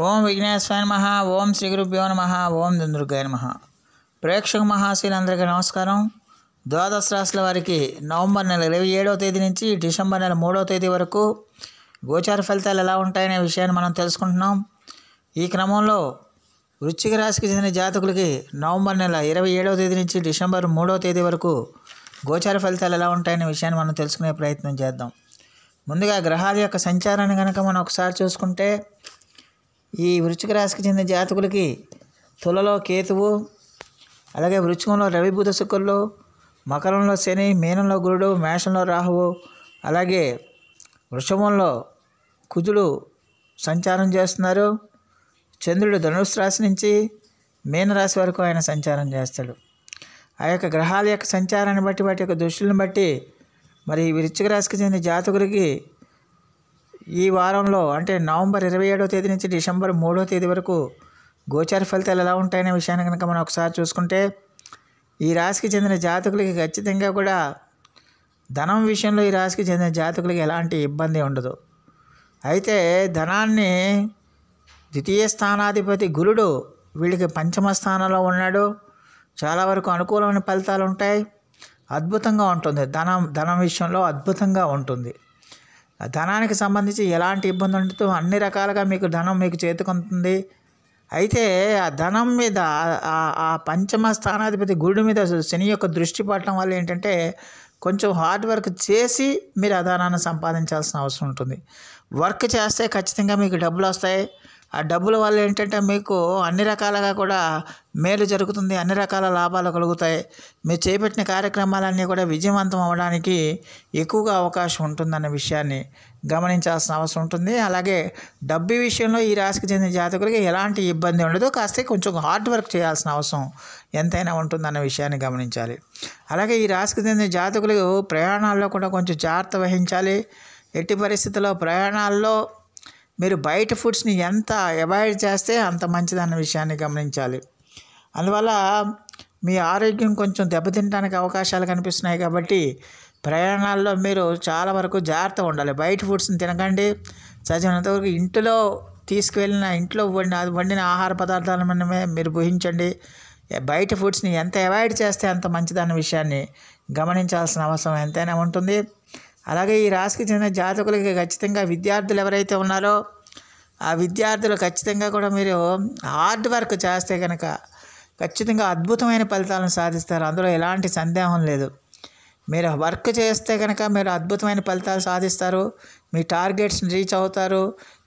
ओम विघ्नेश्वराय नमः। ओम श्री गुरुभ्यो नमः। ओम धनुर्गाय नमः। ప్రేక్షక మహాశీలందరికీ నమస్కారం। ద్వాదశ రాశుల వారికి నవంబర్ నెల 27వ తేదీ నుంచి డిసెంబర్ నెల 3వ తేదీ వరకు గోచార ఫలితాలు ఎలా ఉంటాయనే విషయాన్ని మనం తెలుసుకుంటున్నాం। ఈ క్రమంలో వృశ్చిక రాశికి చెందిన జాతకులకి నవంబర్ నెల 27వ తేదీ నుంచి డిసెంబర్ 3వ తేదీ వరకు గోచార ఫలితాలు ఎలా ఉంటాయనే విషయాన్ని మనం తెలుసుకునే ప్రయత్నం చేద్దాం। ముందుగా గ్రహాల యొక్క సంచారాన్ని కనుక మనం ఒకసారి చూసుకుంటే ఈ వృశ్చిక రాశికి చెందిన జాతకులకి తులలో కేతువు, అలాగే వృశ్చికంలో రవి బుధ శుక్రులు, మకరంలో శని, మీనంలో గురుడు, మేషంలో రాహువు, అలాగే వృషభంలో కుజుడు సంచారం చేస్తున్నారు। చంద్రుడు ధనుస్సు రాశి నుంచి మీనరాశి వరకు ఆయన సంచారం చేస్తాడు। ఆ యొక్క గ్రహాల యొక్క సంచారాన్ని బట్టి, వాటి యొక్క దృష్టిని బట్టి మరి వృశ్చిక రాశికి చెందిన జాతకులకి ఈ వారంలో అంటే నవంబర్ 27వ తేదీ నుంచి డిసెంబర్ 3వ తేదీ వరకు గోచార ఫలితాలు ఎలా ఉంటాయనే విషయాన్ని కనుక మనం ఒకసారి చూసుకుంటే ఈ రాశికి చెందిన జాతకులకి ఖచ్చితంగా కూడా ధనం విషయంలో ఈ రాశికి చెందిన జాతకులకి ఎలాంటి ఇబ్బంది ఉండదు। అయితే ధనాన్ని ద్వితీయ స్థానాధిపతి గురుడు వీళ్ళకి పంచమ స్థానంలో ఉన్నాడు। చాలా వరకు అనుకూలమైన ఫలితాలు ఉంటాయి, అద్భుతంగా ఉంటుంది। ధనం విషయంలో అద్భుతంగా ఉంటుంది। ధనానికి సంబంధించి ఎలాంటి ఇబ్బంది ఉండదు, అన్ని రకాలుగా మీకు ధనం మీకు చేతుకుంటుంది। అయితే ఆ ధనం మీద ఆ పంచమ స్థానాధిపతి గురుడు మీద శని యొక్క దృష్టి పడటం వల్ల ఏంటంటే కొంచెం హార్డ్ వర్క్ చేసి మీరు ఆ ధనాన్ని సంపాదించాల్సిన అవసరం ఉంటుంది। వర్క్ చేస్తే ఖచ్చితంగా మీకు డబ్బులు వస్తాయి। ఆ డబ్బుల వల్ల ఏంటంటే మీకు అన్ని రకాలుగా కూడా మేలు జరుగుతుంది, అన్ని రకాల లాభాలు కలుగుతాయి। మీరు చేపట్టిన కార్యక్రమాలన్నీ కూడా విజయవంతం అవ్వడానికి ఎక్కువగా అవకాశం ఉంటుందన్న విషయాన్ని గమనించాల్సిన అవసరం ఉంటుంది। అలాగే డబ్బు విషయంలో ఈ రాశికి చెందిన జాతకులకి ఎలాంటి ఇబ్బంది ఉండదు, కాస్త కొంచెం హార్డ్ వర్క్ చేయాల్సిన అవసరం ఎంతైనా ఉంటుందన్న విషయాన్ని గమనించాలి। అలాగే ఈ రాశికి చెందిన జాతకులు ప్రయాణాల్లో కూడా కొంచెం జాగ్రత్త వహించాలి। ఎట్టి పరిస్థితుల్లో ప్రయాణాల్లో మీరు బయట ఫుడ్స్ని ఎంత అవాయిడ్ చేస్తే అంత మంచిదన్న విషయాన్ని గమనించాలి। అందువల్ల మీ ఆరోగ్యం కొంచెం దెబ్బతినడానికి అవకాశాలు కనిపిస్తున్నాయి, కాబట్టి ప్రయాణాల్లో మీరు చాలా వరకు జాగ్రత్తగా ఉండాలి। బయట ఫుడ్స్ని తినకండి, సజ్జనంతవరకు ఇంటిలో తీసుకువెళ్ళిన ఇంట్లో వండిన ఆహార పదార్థాలను మీరు భుజించండి। బయట ఫుడ్స్ని ఎంత అవాయిడ్ చేస్తే అంత మంచిదన్న విషయాన్ని గమనించాల్సిన అవసరం ఎంతైనా ఉంటుంది। అలాగే ఈ రాశికి చెందిన జాతకులకి ఖచ్చితంగా విద్యార్థులు ఎవరైతే ఉన్నారో ఆ విద్యార్థులు ఖచ్చితంగా కూడా మీరు హార్డ్ వర్క్ చేస్తే కనుక ఖచ్చితంగా అద్భుతమైన ఫలితాలను సాధిస్తారు, అందులో ఎలాంటి సందేహం లేదు। మీరు వర్క్ చేస్తే కనుక మీరు అద్భుతమైన ఫలితాలు సాధిస్తారు, మీ టార్గెట్స్ని రీచ్ అవుతారు,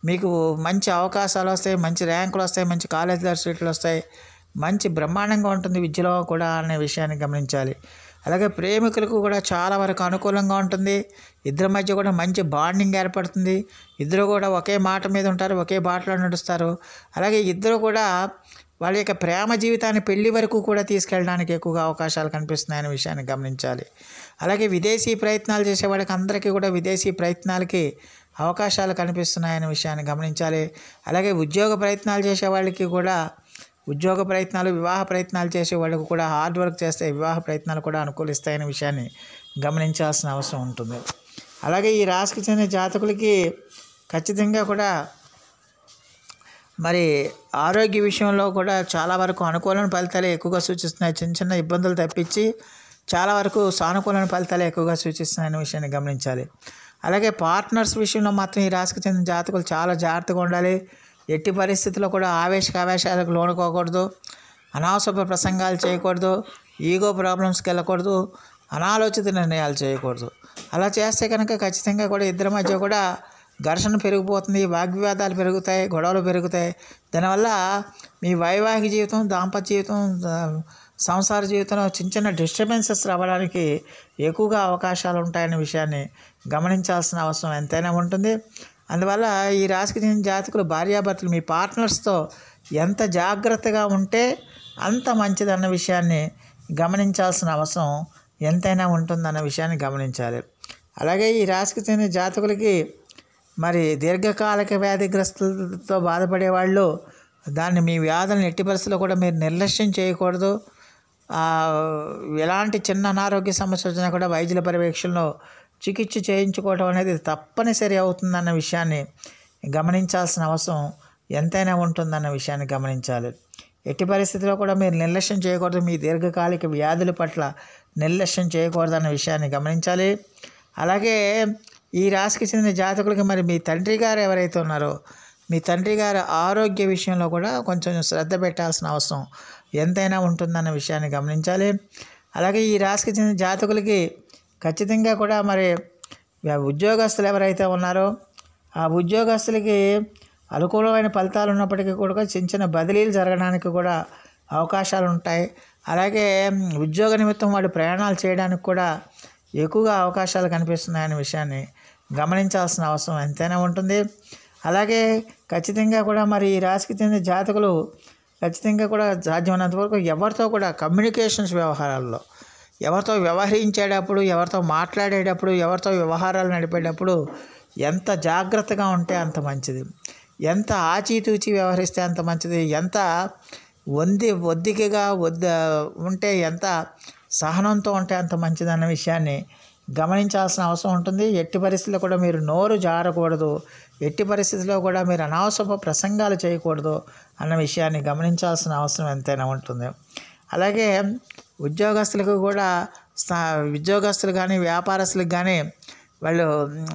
మీకు మంచి అవకాశాలు వస్తాయి, మంచి ర్యాంకులు వస్తాయి, మంచి కాలేజీలో సీట్లు వస్తాయి, మంచి బ్రహ్మాండంగా ఉంటుంది విద్యలో కూడా అనే విషయాన్ని గమనించాలి। అలాగే ప్రేమికులకు కూడా చాలా వరకు అనుకూలంగా ఉంటుంది। ఇద్దరి మధ్య కూడా మంచి బాండింగ్ ఏర్పడుతుంది, ఇద్దరు కూడా ఒకే మాట మీద ఉంటారు, ఒకే బాటలో నడుస్తారు। అలాగే ఇద్దరు కూడా వాళ్ళ యొక్క ప్రేమ జీవితాన్ని పెళ్లి వరకు కూడా తీసుకెళ్ళడానికి ఎక్కువగా అవకాశాలు కనిపిస్తున్నాయనే విషయాన్ని గమనించాలి। అలాగే విదేశీ ప్రయత్నాలు చేసేవాడికి అందరికీ కూడా విదేశీ ప్రయత్నాలకి అవకాశాలు కనిపిస్తున్నాయనే విషయాన్ని గమనించాలి। అలాగే ఉద్యోగ ప్రయత్నాలు చేసేవాళ్ళకి కూడా ఉద్యోగ ప్రయత్నాలు, వివాహ ప్రయత్నాలు చేసే వాళ్ళకు కూడా హార్డ్ వర్క్ చేస్తే వివాహ ప్రయత్నాలు కూడా అనుకూలిస్తాయనే విషయాన్ని గమనించాల్సిన అవసరం ఉంటుంది। అలాగే ఈ రాశికి చెందిన జాతకులకి ఖచ్చితంగా కూడా మరి ఆరోగ్య విషయంలో కూడా చాలా వరకు అనుకూలమైన ఫలితాలే ఎక్కువగా సూచిస్తున్నాయి, చిన్న చిన్న ఇబ్బందులు తప్పించి చాలా వరకు సానుకూలమైన ఫలితాలే ఎక్కువగా సూచిస్తున్నాయనే విషయాన్ని గమనించాలి। అలాగే పార్ట్నర్స్ విషయంలో మాత్రం ఈ రాశికి చెందిన జాతకులు చాలా జాగ్రత్తగా ఉండాలి। ఎట్టి పరిస్థితుల్లో కూడా ఆవేశాలకు లోనుకోకూడదు, అనావసర ప్రసంగాలు చేయకూడదు, ఈగో ప్రాబ్లమ్స్కి వెళ్ళకూడదు, అనాలోచిత నిర్ణయాలు చేయకూడదు। అలా చేస్తే కనుక ఖచ్చితంగా కూడా ఇద్దరి మధ్య కూడా ఘర్షణ పెరిగిపోతుంది, వాగ్వివాదాలు పెరుగుతాయి, గొడవలు పెరుగుతాయి। దానివల్ల మీ వైవాహిక జీవితం, దాంపత్య జీవితం, సంసార జీవితంలో చిన్న చిన్న డిస్టర్బెన్సెస్ రావడానికి ఎక్కువగా అవకాశాలు ఉంటాయనే విషయాన్ని గమనించాల్సిన అవసరం ఎంతైనా ఉంటుంది। అందువల్ల ఈ రాశికి చెందిన జాతకులు భార్యాభర్తలు మీ పార్ట్నర్స్తో ఎంత జాగ్రత్తగా ఉంటే అంత మంచిదన్న విషయాన్ని గమనించాల్సిన అవసరం ఎంతైనా ఉంటుందన్న విషయాన్ని గమనించాలి। అలాగే ఈ రాశికి చెందిన జాతకులకి మరి దీర్ఘకాలిక వ్యాధిగ్రస్తులతో బాధపడే వాళ్ళు దాన్ని మీ వ్యాధులను ఎట్టి పరిస్థితుల్లో కూడా మీరు నిర్లక్ష్యం చేయకూడదు। ఎలాంటి చిన్న అనారోగ్య సమస్య వచ్చినా కూడా వైద్యుల పర్యవేక్షణలో చికిత్స చేయించుకోవడం అనేది తప్పనిసరి అవుతుందన్న విషయాన్ని గమనించాల్సిన అవసరం ఎంతైనా ఉంటుందన్న విషయాన్ని గమనించాలి. ఎట్టి పరిస్థితిలో కూడా మీరు నిర్లక్ష్యం చేయకూడదు. మీ దీర్ఘకాలిక వ్యాధుల పట్ల నిర్లక్ష్యం చేయకూడదన్న విషయాన్ని గమనించాలి. అలాగే ఈ రాశికి చెందిన జాతకులకి మరి మీ తండ్రి గారు ఎవరైతే ఉన్నారో మీ తండ్రి గారి ఆరోగ్య విషయంలో కూడా కొంచెం శ్రద్ధ పెట్టాల్సిన అవసరం ఎంతైనా ఉంటుందన్న విషయాన్ని గమనించాలి. అలాగే ఈ రాశికి చెందిన జాతకులకి ఖచ్చితంగా కూడా మరి ఉద్యోగస్తులు ఎవరైతే ఉన్నారో ఆ ఉద్యోగస్తులకి అనుకూలమైన ఫలితాలు ఉన్నప్పటికీ కూడా చిన్న చిన్న బదిలీలు జరగడానికి కూడా అవకాశాలు ఉంటాయి. అలాగే ఉద్యోగ నిమిత్తం వాడు ప్రయాణాలు చేయడానికి కూడా ఎక్కువగా అవకాశాలు కనిపిస్తున్నాయనే విషయాన్ని గమనించాల్సిన అవసరం ఎంతైనా ఉంటుంది. అలాగే ఖచ్చితంగా కూడా మరి ఈ రాశికి చెందిన జాతకులు ఖచ్చితంగా కూడా సాధ్యమైనంత వరకు ఎవరితో కూడా కమ్యూనికేషన్స్ వ్యవహారాల్లో ఎవరితో వ్యవహరించేటప్పుడు ఎవరితో మాట్లాడేటప్పుడు ఎవరితో వ్యవహారాలు నడిపేటప్పుడు ఎంత జాగ్రత్తగా ఉంటే అంత మంచిది. ఎంత ఆచితూచి వ్యవహరిస్తే అంత మంచిది. ఎంత ఒద్దికగా ఉంటే ఎంత సహనంతో ఉంటే అంత మంచిది అన్న విషయాన్ని గమనించాల్సిన అవసరం ఉంటుంది. ఎట్టి పరిస్థితుల్లో కూడా మీరు నోరు జారకూడదు. ఎట్టి పరిస్థితుల్లో కూడా మీరు అనవసర ప్రసంగాలు చేయకూడదు అన్న విషయాన్ని గమనించాల్సిన అవసరం ఎంతైనా ఉంటుంది. అలాగే ఉద్యోగస్తులకు కూడా ఉద్యోగస్తులు కానీ వ్యాపారస్తులకు కానీ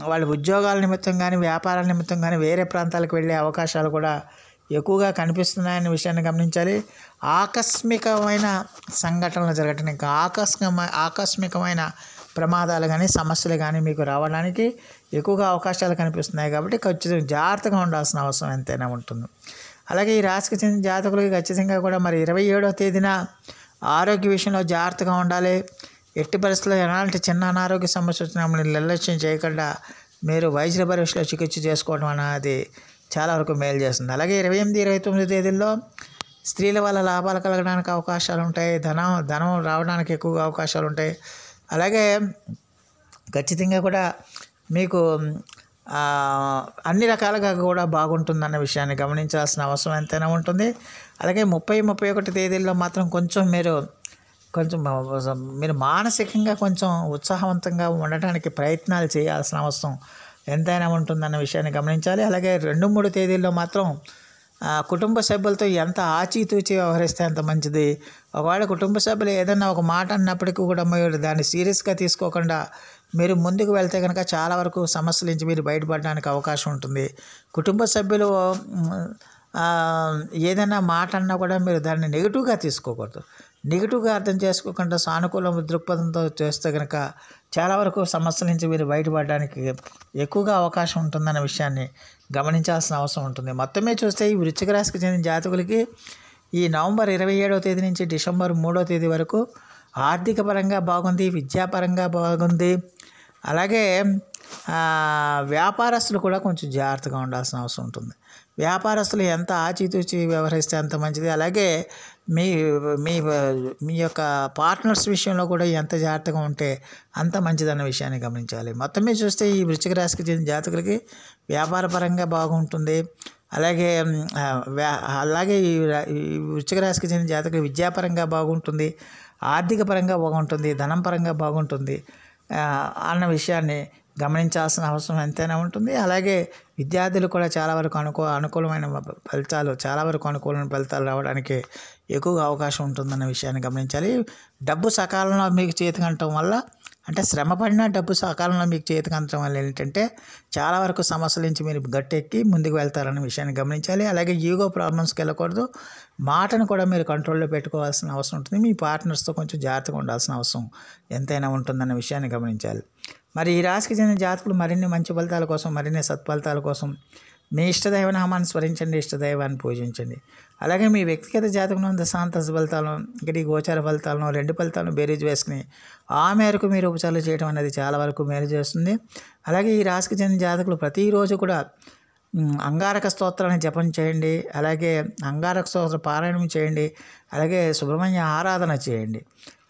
వాళ్ళ ఉద్యోగాల నిమిత్తం కానీ వ్యాపారాల నిమిత్తం కానీ వేరే ప్రాంతాలకు వెళ్ళే అవకాశాలు కూడా ఎక్కువగా కనిపిస్తున్నాయనే విషయాన్ని గమనించాలి. ఆకస్మికమైన సంఘటనలు జరగటం ఇంకా ఆకస్మికమైన ప్రమాదాలు కానీ సమస్యలు కానీ మీకు రావడానికి ఎక్కువగా అవకాశాలు కనిపిస్తున్నాయి. కాబట్టి ఖచ్చితంగా జాగ్రత్తగా ఉండాల్సిన అవసరం ఎంతైనా ఉంటుంది. అలాగే ఈ రాశికి చెందిన జాతకులకి ఖచ్చితంగా కూడా మరి 27వ తేదీన ఆరోగ్య విషయంలో జాగ్రత్తగా ఉండాలి. ఎట్టి పరిస్థితుల్లో ఎలాంటి చిన్న అనారోగ్య సమస్య వచ్చినా మీరు నిర్లక్ష్యం చేయకుండా మీరు వైద్యుల పరీక్షలో చికిత్స చేసుకోవడం అనేది చాలా వరకు మేలు చేస్తుంది. అలాగే 28, 29 తేదీల్లో స్త్రీల వల్ల లాభాలు కలగడానికి అవకాశాలు ఉంటాయి. ధనం రావడానికి ఎక్కువగా అవకాశాలు ఉంటాయి. అలాగే ఖచ్చితంగా కూడా మీకు అన్ని రకాలుగా కూడా బాగుంటుందన్న విషయాన్ని గమనించాల్సిన అవసరం ఎంతైనా ఉంటుంది. అలాగే 30, 31 తేదీల్లో మాత్రం కొంచెం మీరు మానసికంగా కొంచెం ఉత్సాహవంతంగా ఉండటానికి ప్రయత్నాలు చేయాల్సిన అవసరం ఎంతైనా ఉంటుందన్న విషయాన్ని గమనించాలి. అలాగే 2, 3 తేదీల్లో మాత్రం కుటుంబ సభ్యులతో ఎంత ఆచితూచి వ్యవహరిస్తే అంత మంచిది. ఒకవేళ కుటుంబ సభ్యులు ఏదైనా ఒక మాట అన్నప్పటికీ కూడా మీరు దాన్ని సీరియస్గా తీసుకోకుండా మీరు ముందుకు వెళ్తే కనుక చాలా వరకు సమస్యల నుంచి మీరు బయటపడడానికి అవకాశం ఉంటుంది. కుటుంబ సభ్యులు ఏదైనా మాట అన్నా కూడా మీరు దాన్ని నెగిటివ్గా తీసుకోకూడదు. నెగిటివ్గా అర్థం చేసుకోకుండా సానుకూల దృక్పథంతో చేస్తే కనుక చాలా వరకు సమస్యల నుంచి మీరు బయటపడడానికి ఎక్కువగా అవకాశం ఉంటుందన్న విషయాన్ని గమనించాల్సిన అవసరం ఉంటుంది. మొత్తమే చూస్తే ఈ వృశ్చిక రాశికి చెందిన జాతకులకి ఈ నవంబర్ 27వ తేదీ నుంచి డిసెంబర్ 3వ తేదీ వరకు ఆర్థిక పరంగా బాగుంది, విద్యాపరంగా బాగుంది. అలాగే వ్యాపారస్తులు కూడా కొంచెం జాగ్రత్తగా ఉండాల్సిన అవసరం ఉంటుంది. వ్యాపారస్తులు ఎంత ఆచితూచి వ్యవహరిస్తే అంత మంచిది. అలాగే మీ మీ మీ యొక్క పార్ట్నర్స్ విషయంలో కూడా ఎంత జాగ్రత్తగా ఉంటే అంత మంచిదన్న విషయాన్ని గమనించాలి. మొత్తం మీద చూస్తే ఈ వృశ్చిక రాశికి చెందిన జాతకులకి వ్యాపార పరంగా బాగుంటుంది. అలాగే ఈ వృశ్చిక రాశికి చెందిన జాతకులు విద్యాపరంగా బాగుంటుంది, ఆర్థిక పరంగా బాగుంటుంది, ధనం పరంగా బాగుంటుంది అన్న విషయాన్ని గమనించాల్సిన అవసరం ఎంతైనా ఉంటుంది. అలాగే విద్యార్థులు కూడా చాలా వరకు చాలా వరకు అనుకూలమైన ఫలితాలు రావడానికి ఎక్కువగా అవకాశం ఉంటుందన్న విషయాన్ని గమనించాలి. డబ్బు సకాలంలో మీకు చేతికి అందడం వల్ల అంటే శ్రమ పడినా డబ్బు సకాలంలో మీకు చేతికి అందడం వల్ల ఏంటంటే చాలా వరకు సమస్యల నుంచి మీరు గట్టెక్కి ముందుకు వెళ్తారన్న విషయాన్ని గమనించాలి. అలాగే ఈగో ప్రాబ్లమ్స్కి వెళ్ళకూడదు. మాటను కూడా మీరు కంట్రోల్లో పెట్టుకోవాల్సిన అవసరం ఉంటుంది. మీ పార్ట్నర్స్తో కొంచెం జాగ్రత్తగా ఉండాల్సిన అవసరం ఎంతైనా ఉంటుందన్న విషయాన్ని గమనించాలి. మరి ఈ రాశికి చెందిన జాతకులు మరిన్ని మంచి ఫలితాల కోసం మరిన్ని సత్ఫలితాల కోసం మీ ఇష్టదైవనామాన్ని స్మరించండి, ఇష్టదైవాన్ని పూజించండి. అలాగే మీ వ్యక్తిగత జాతకులను దశాంత ఫలితాలను ఇంకటి గోచార ఫలితాలను 2 ఫలితాలను బేరీజ్ వేసుకుని ఆ మేరకు మీరు ఉపచారాలు చేయడం అనేది చాలా వరకు మేలు చేస్తుంది. అలాగే ఈ రాశికి చెందిన జాతకులు ప్రతిరోజు కూడా అంగారక స్తోత్రాన్ని జపం చేయండి. అలాగే అంగారక స్తోత్ర పారాయణం చేయండి. అలాగే సుబ్రహ్మణ్య ఆరాధన చేయండి.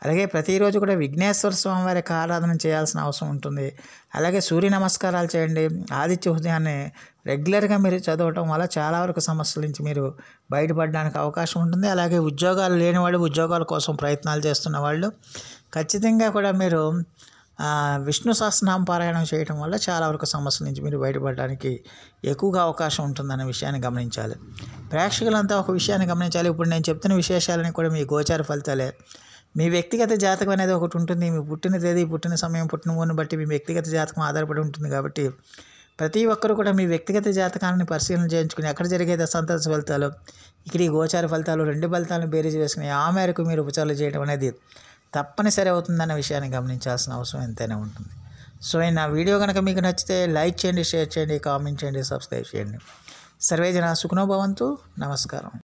అలాగే ప్రతిరోజు కూడా విఘ్నేశ్వర స్వామి వారికి ఆరాధన చేయాల్సిన అవసరం ఉంటుంది. అలాగే సూర్య నమస్కారాలు చేయండి. ఆదిత్య హృదయాన్ని రెగ్యులర్గా మీరు చదవటం వల్ల చాలా వరకు సమస్యల నుంచి మీరు బయటపడడానికి అవకాశం ఉంటుంది. అలాగే ఉద్యోగాలు లేని వాళ్ళు, ఉద్యోగాల కోసం ప్రయత్నాలు చేస్తున్న వాళ్ళు ఖచ్చితంగా కూడా మీరు విష్ణు సహస్రనామ పారాయణం చేయడం వల్ల చాలా వరకు సమస్యల నుంచి మీరు బయటపడడానికి ఎక్కువగా అవకాశం ఉంటుందనే విషయాన్ని గమనించాలి. ప్రేక్షకులంతా ఒక విషయాన్ని గమనించాలి. ఇప్పుడు నేను చెప్తున్న విశేషాలని కూడా మీ గోచార ఫలితాలే. మీ వ్యక్తిగత జాతకం అనేది ఒకటి ఉంటుంది. మీ పుట్టిన తేదీ, పుట్టిన సమయం, పుట్టిన ఊరిని బట్టి మీ వ్యక్తిగత జాతకం ఆధారపడి ఉంటుంది. కాబట్టి ప్రతి ఒక్కరూ కూడా మీ వ్యక్తిగత జాతకాన్ని పరిశీలన చేయించుకుని అక్కడ జరిగే దశాంతర ఫలితాలు, ఇక్కడ ఈ గోచార ఫలితాలు, రెండు ఫలితాలను బేరీజ్ వేసుకుని ఆ మేరకు మీరు ఉపచారాలు చేయడం అనేది తప్పనిసరి అవుతుందన్న విషయాన్ని గమనించాల్సిన అవసరం ఎంతైనా ఉంటుంది. సో నా వీడియో కనుక మీకు నచ్చితే లైక్ చేయండి, షేర్ చేయండి, కామెంట్ చేయండి, సబ్స్క్రైబ్ చేయండి. సర్వే జనా సుఖనో భవంతు. నమస్కారం.